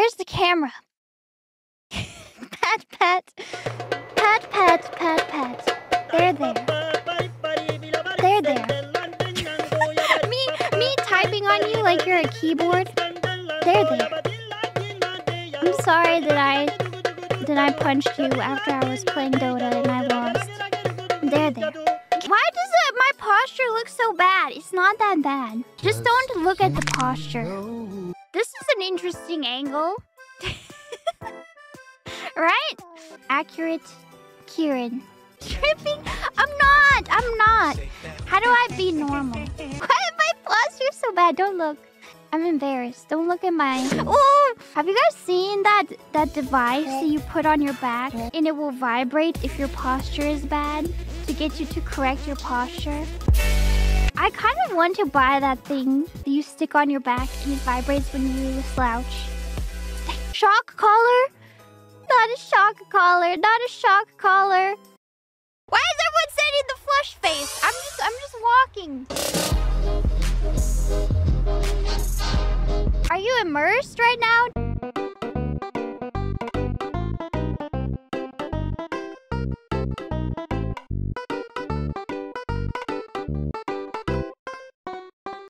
Where's the camera? Pat, pat. Pat, pat, pat, pat. There, there. There, there. me typing on you like you're a keyboard? There, there. I'm sorry that I punched you after I was playing Dota and I lost. There, there. Why does my posture look so bad? It's not that bad. Just don't look at the posture. This is an interesting angle. Right? Accurate Kieran. Tripping? I'm not. How do I be normal? Why is my posture so bad? Don't look. I'm embarrassed. Don't look at my... Oh! Have you guys seen that device that you put on your back? And it will vibrate if your posture is bad to get you to correct your posture. I kind of want to buy that thing that you stick on your back and it vibrates when you slouch. Shock collar? Not a shock collar. Not a shock collar. Why is everyone sending the flush face? I'm just walking. Are you immersed right now?